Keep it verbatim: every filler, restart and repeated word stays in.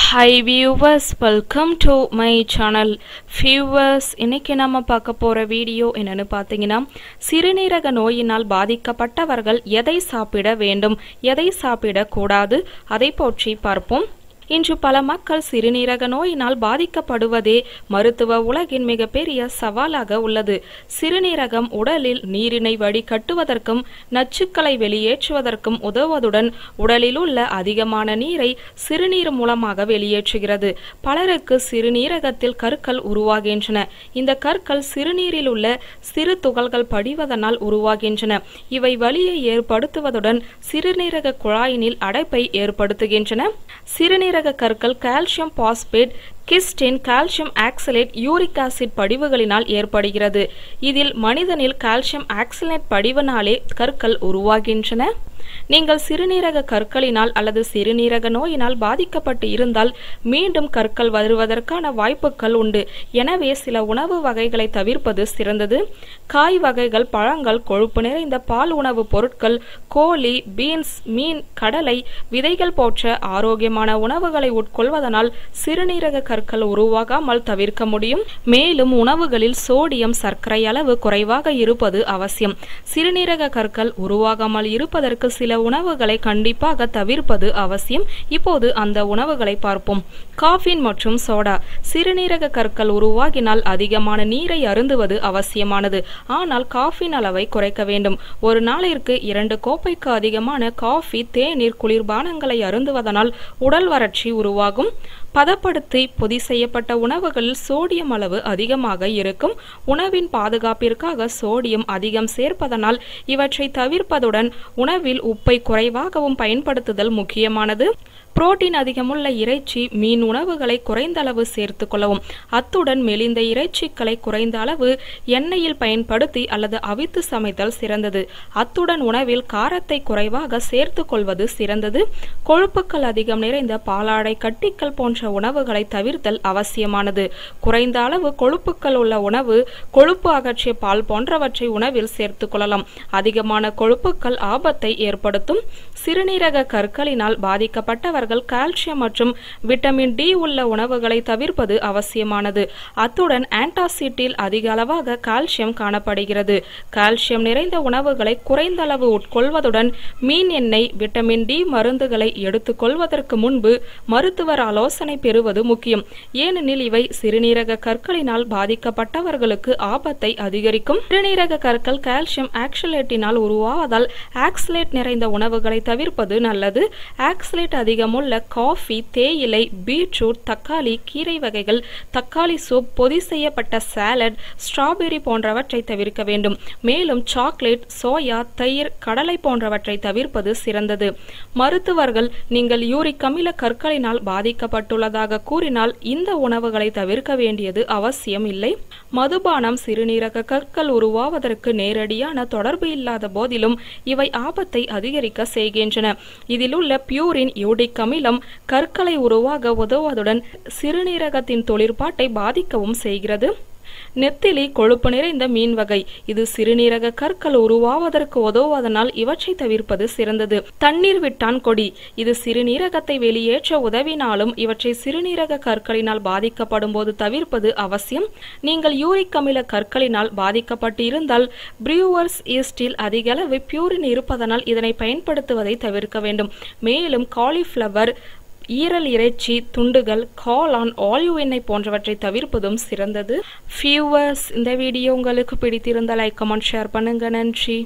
Hi viewers, welcome to my channel. Viewers, இன்னைக்கு நாம பார்க்க போற வீடியோ என்னன்னு பாத்தீங்கன்னா சிறுநீரக நோயினால் பாதிக்கப்பட்டவர்கள் எதை சாப்பிட வேண்டும், எதை சாப்பிட கூடாது, அதை பற்றி பார்ப்போம். இன்று பல மக்கள் சிறுநீரக நோயினால் பாதிக்கப்படுவதே மருத்துவ உலகின் மிகப்பெரிய சவாலாக உள்ளது. சிறுநீரகம் உடலில் நீரினை வடிகட்டுவதற்கும் நச்சுக்களை வெளியேற்றுவதற்கும் உதவுவதுடன் உடலில் உள்ள அதிகமான நீரை சிறுநீர் மூலமாக வெளியேற்றுகிறது. பலருக்கு சிறுநீரகத்தில் கற்கள் உருவாகின்றன. இந்த கற்கள் சிறுநீரில் உள்ள சிறு துகள்கள் படிவதனால் உருவாகின்றன. இவை வலியை ஏற்படுத்துவதுடன் சிறுநீரக குழாயினில் அடைப்பை ஏற்படுத்துகின்றன. சிறுநீரக கற்கள் calcium phosphate, cystine, calcium oxalate, uric acid படிவுகளினால் ஏற்படுகிறது. இதில் மனிதனில் கால்சியம் ஆக்சலேட் படிவினாலே கற்கள் உருவாகின்றன. நீங்கள் சிறுநீரக கற்களினால் அல்லது சிறுநீரக நோயினால் பாதிக்கப்பட்டு இருந்தால் மீண்டும் கற்கள் வருவதற்கான வாய்ப்புகள் உண்டு. எனவே சில உணவு வகைகளை தவிர்ப்பது சிறந்தது. காய் வகைகள், பழங்கள், கொழுப்பு நிறைந்த பால் உணவுப் பொருட்கள், கோழி, பீன்ஸ், மீன், கடலை, விதைகள் போன்ற ஆரோக்கியமான உணவுகளை உட்கொள்வதனால் சிறுநீரக கற்கள் உருவாகாமல் தவிர்க்க முடியும். மேலும் உணவுகளில் சோடியம், சர்க்கரை அளவு குறைவாக இருப்பது அவசியம். சிறுநீரக கற்கள் உருவாகாமல் இருப்பதற்கு சில உணவுகளை கண்டிப்பாக தவிர்ப்பது அவசியம். இப்போது அந்த உணவுகளை பார்ப்போம். காஃபின் மற்றும் சோடா. சிறுநீரக கற்கள் உருவாகினால் அதிகமான நீரை அருந்துவது அவசியமானது. ஆனால் காஃபின் அளவை குறைக்க வேண்டும். ஒரு நாளிற்கு இரண்டு கோப்பைக்கு அதிகமான காஃபி, தேநீர், குளிர்பானங்களை அருந்துவதனால் உடல் வறட்சி உருவாகும். பதப்படுத்தி பொதி செய்யப்பட்ட உணவுகளில் சோடியம் அளவு அதிகமாக இருக்கும். உணவின் பாதுகாப்பிற்காக சோடியம் அதிகம் சேர்ப்பதனால் இவற்றை தவிர்ப்பதுடன் உணவில் உப்பை குறைவாகவும் பயன்படுத்துதல் முக்கியமானது. புரோட்டீன் அதிகமுள்ள இறைச்சி, மீன் உணவுகளை குறைந்த அளவு சேர்த்து கொள்ளவும். அத்துடன் மெலிந்த இறைச்சிகளை குறைந்த அளவு எண்ணெயில் பயன்படுத்தி அல்லது அவித்து சமைத்தல் சிறந்தது. அத்துடன் உணவில் காரத்தை குறைவாக சேர்த்து கொள்வது சிறந்தது. கொழுப்புக்கள் அதிகம் நிறைந்த பாலாடை, கட்டிகள் போன்ற உணவுகளை தவிர்த்தல் அவசியமானது. குறைந்த அளவு கொழுப்புக்கள் உள்ள உணவு, கொழுப்பு அகற்றிய பால் போன்றவற்றை உணவில் சேர்த்து கொள்ளலாம். அதிகமான கொழுப்புக்கள் ஆபத்தை ஏற்படுத்தும். சிறுநீரக கற்களினால் பாதிக்கப்பட்டவர் கால்சியம் மற்றும் விட்டமின் டி உள்ள உணவுகளை தவிர்ப்பது அவசியமானது. அத்துடன் ஆன்டாசிட்டில் அதிக அளவாக கால்சியம் காணப்படுகிறது. கால்சியம் நிறைந்த உணவுகளை குறைந்த அளவு உட்கொள்வதுடன் மீன் எண்ணெய், விட்டமின் டி மருந்துகளை எடுத்துக்கொள்வதற்கு முன்பு மருத்துவர் ஆலோசனை பெறுவது முக்கியம். ஏனெனில் இவை சிறுநீரக கற்களினால் பாதிக்கப்பட்டவர்களுக்கு ஆபத்தை அதிகரிக்கும். சிறுநீரக கற்கள் கால்சியம் ஆக்சலேட்டினால் உருவாவதால் ஆக்சலேட் நிறைந்த உணவுகளை தவிர்ப்பது நல்லது. ஆக்சலேட் அதிகம் உள்ள காஃபி, தேயிலை, பீட்ரூட், தக்காளி, கீரை வகைகள், தக்காளி சூப், பொதி செய்யப்பட்ட சாலட், ஸ்ட்ராபெரி போன்றவற்றை தவிர்க்க வேண்டும். மேலும் சாக்லேட், சோயா, தயிர், கடலை போன்றவற்றை தவிர்ப்பது சிறந்தது. மருத்துவர்கள் நீங்கள் யூரிக் அமில கற்களினால் பாதிக்கப்பட்டுள்ளதாக கூறினால் இந்த உணவுகளை தவிர்க்க வேண்டியது அவசியம் இல்லை. மதுபானம் சிறுநீரக கற்கள் உருவாவதற்கு நேரடியான தொடர்பு இல்லாத போதிலும் இவை ஆபத்தை அதிகரிக்க செய்கின்றன. இதில் உள்ள பியூரின், யூரிக் அமிலம் கற்களை உருவாக உதவுவதுடன் சிறுநீரகத்தின் தொழிற்பாட்டை பாதிக்கவும் செய்கிறது. நெத்திலி கொழுப்பு நிறைந்த மீன் வகை. இது சிறுநீரக கற்கள் உருவாவதற்கு உதவுவதனால் இவற்றை தவிர்ப்பது சிறந்தது. தண்ணீர் விட்டான் கொடி. இது சிறுநீரகத்தை வெளியேற்ற உதவினாலும் இவற்றை சிறுநீரக கற்களினால் பாதிக்கப்படும் போது தவிர்ப்பது அவசியம். நீங்கள் யூரிக் அமில கற்களினால் பாதிக்கப்பட்டு இருந்தால் பிரியூவர்ஸ் ஈஸ்டில் அதிக அளவு பியூரின் இருப்பதனால் இதனை பயன்படுத்துவதை தவிர்க்க வேண்டும். மேலும் காலிஃபிளவர், ஈரல் இறைச்சி துண்டுகள், காளான், ஆலிவ் எண்ணெய் போன்றவற்றை தவிர்ப்பதும் சிறந்தது. வியூவர்ஸ், இந்த வீடியோ உங்களுக்கு பிடித்திருந்தால் லைக், கமெண்ட், ஷேர் பண்ணுங்க. நன்றி.